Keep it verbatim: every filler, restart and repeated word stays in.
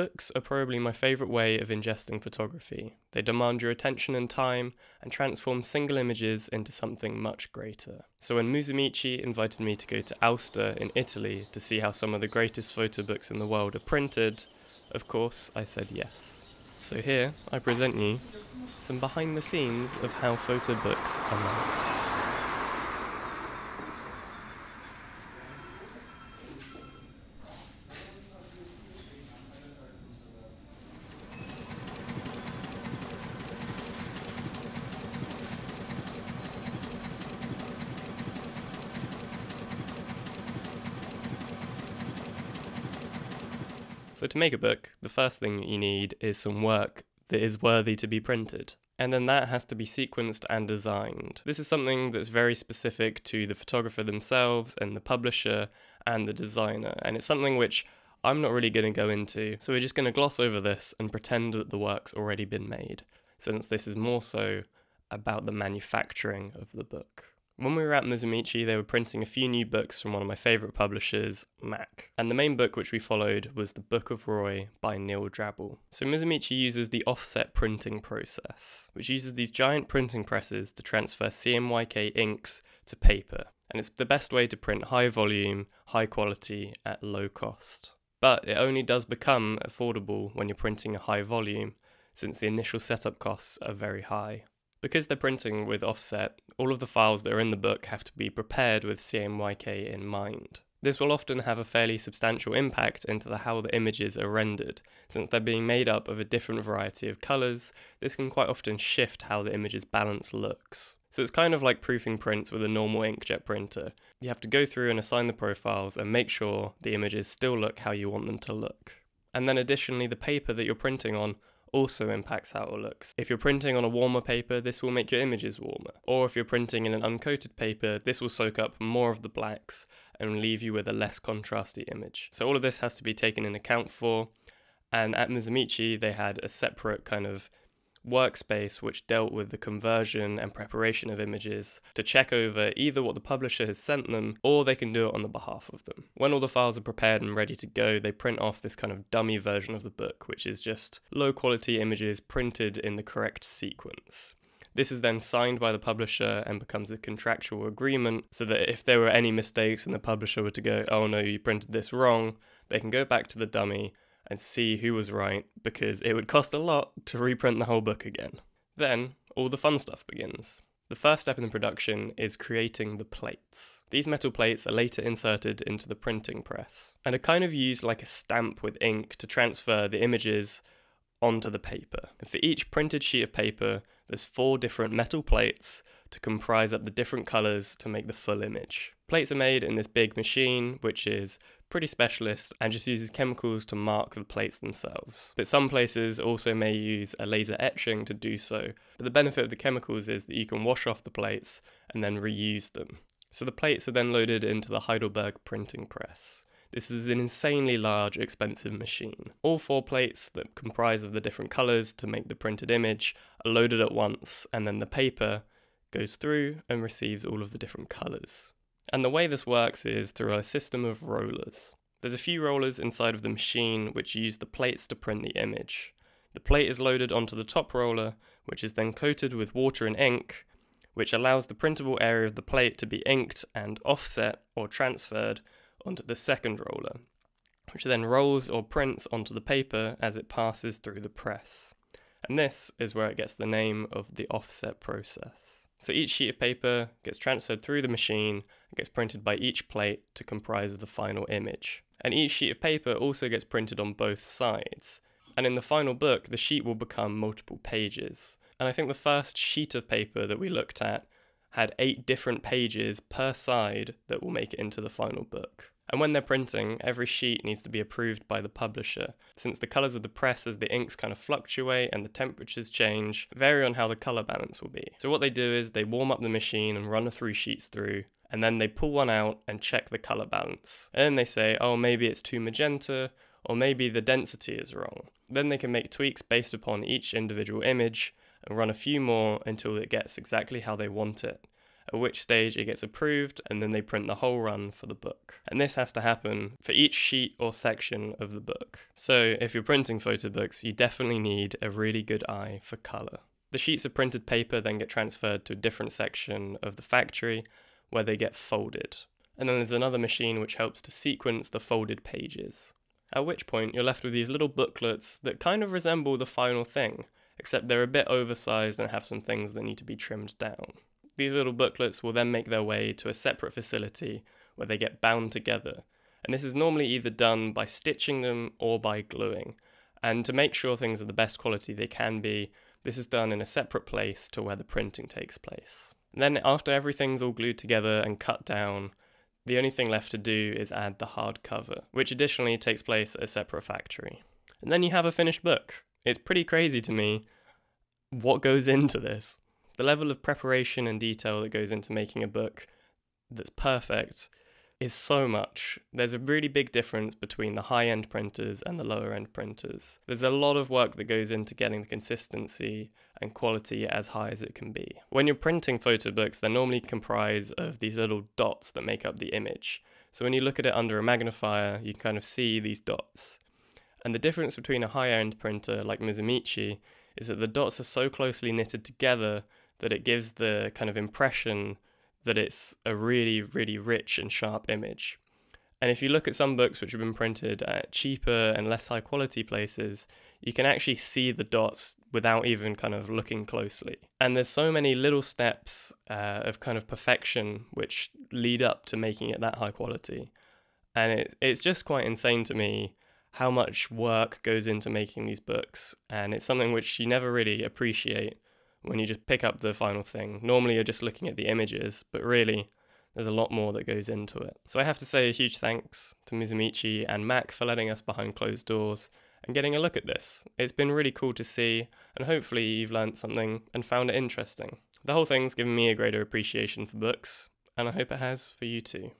Books are probably my favourite way of ingesting photography. They demand your attention and time, and transform single images into something much greater. So when Musumeci invited me to go to Aosta in Italy to see how some of the greatest photo books in the world are printed, of course I said yes. So here I present you some behind the scenes of how photo books are made. So to make a book, the first thing that you need is some work that is worthy to be printed. And then that has to be sequenced and designed. This is something that's very specific to the photographer themselves and the publisher and the designer. And it's something which I'm not really going to go into. So we're just going to gloss over this and pretend that the work's already been made, since this is more so about the manufacturing of the book. When we were at Musumeci, they were printing a few new books from one of my favourite publishers, Mac. And the main book which we followed was The Book of Roy by Neil Drabble. So Musumeci uses the offset printing process, which uses these giant printing presses to transfer C M Y K inks to paper. And it's the best way to print high volume, high quality at low cost. But it only does become affordable when you're printing a high volume, since the initial setup costs are very high. Because they're printing with offset, all of the files that are in the book have to be prepared with C M Y K in mind. This will often have a fairly substantial impact into the how the images are rendered. Since they're being made up of a different variety of colours, this can quite often shift how the image's balance looks. So it's kind of like proofing prints with a normal inkjet printer. You have to go through and assign the profiles and make sure the images still look how you want them to look. And then additionally, the paper that you're printing on also impacts how it looks. If you're printing on a warmer paper, this will make your images warmer. Or if you're printing in an uncoated paper, this will soak up more of the blacks and leave you with a less contrasty image. So all of this has to be taken in account for, and at Musumeci they had a separate kind of workspace which dealt with the conversion and preparation of images to check over either what the publisher has sent them, or they can do it on the behalf of them. When all the files are prepared and ready to go, they print off this kind of dummy version of the book, which is just low quality images printed in the correct sequence. This is then signed by the publisher and becomes a contractual agreement, so that if there were any mistakes and the publisher were to go, oh no, you printed this wrong, they can go back to the dummy and see who was right, because it would cost a lot to reprint the whole book again. Then, all the fun stuff begins. The first step in the production is creating the plates. These metal plates are later inserted into the printing press, and are kind of used like a stamp with ink to transfer the images onto the paper. And for each printed sheet of paper, there's four different metal plates to comprise up the different colours to make the full image. Plates are made in this big machine, which is pretty specialist and just uses chemicals to mark the plates themselves. But some places also may use a laser etching to do so, but the benefit of the chemicals is that you can wash off the plates and then reuse them. So the plates are then loaded into the Heidelberg printing press. This is an insanely large, expensive machine. All four plates that comprise of the different colours to make the printed image are loaded at once, and then the paper goes through and receives all of the different colours. And the way this works is through a system of rollers. There's a few rollers inside of the machine which use the plates to print the image. The plate is loaded onto the top roller, which is then coated with water and ink, which allows the printable area of the plate to be inked and offset or transferred onto the second roller, which then rolls or prints onto the paper as it passes through the press. And this is where it gets the name of the offset process. So each sheet of paper gets transferred through the machine and gets printed by each plate to comprise of the final image. And each sheet of paper also gets printed on both sides. And in the final book, the sheet will become multiple pages. And I think the first sheet of paper that we looked at had eight different pages per side that will make it into the final book. And when they're printing, every sheet needs to be approved by the publisher. Since the colours of the press as the inks kind of fluctuate and the temperatures change, vary on how the colour balance will be. So what they do is they warm up the machine and run the three sheets through, and then they pull one out and check the colour balance. And then they say, oh, maybe it's too magenta, or maybe the density is wrong. Then they can make tweaks based upon each individual image, and run a few more until it gets exactly how they want it. at which stage it gets approved, and then they print the whole run for the book. And this has to happen for each sheet or section of the book. So if you're printing photo books, you definitely need a really good eye for color. The sheets of printed paper then get transferred to a different section of the factory where they get folded. And then there's another machine which helps to sequence the folded pages. At which point you're left with these little booklets that kind of resemble the final thing, except they're a bit oversized and have some things that need to be trimmed down. These little booklets will then make their way to a separate facility where they get bound together. And this is normally either done by stitching them or by gluing. And to make sure things are the best quality they can be, this is done in a separate place to where the printing takes place. And then after everything's all glued together and cut down, the only thing left to do is add the hardcover, which additionally takes place at a separate factory. And then you have a finished book. It's pretty crazy to me what goes into this. The level of preparation and detail that goes into making a book that's perfect is so much. There's a really big difference between the high-end printers and the lower-end printers. There's a lot of work that goes into getting the consistency and quality as high as it can be. When you're printing photo books, they're normally comprised of these little dots that make up the image. So when you look at it under a magnifier, you can kind of see these dots. And the difference between a high-end printer like Musumeci is that the dots are so closely knitted together that it gives the kind of impression that it's a really, really rich and sharp image. And if you look at some books which have been printed at cheaper and less high quality places, you can actually see the dots without even kind of looking closely. And there's so many little steps uh, of kind of perfection which lead up to making it that high quality. And it, it's just quite insane to me how much work goes into making these books. And it's something which you never really appreciate when you just pick up the final thing. Normally you're just looking at the images, but really there's a lot more that goes into it. So I have to say a huge thanks to Musumeci and Mac for letting us behind closed doors and getting a look at this. It's been really cool to see, and hopefully you've learned something and found it interesting. The whole thing's given me a greater appreciation for books, and I hope it has for you too.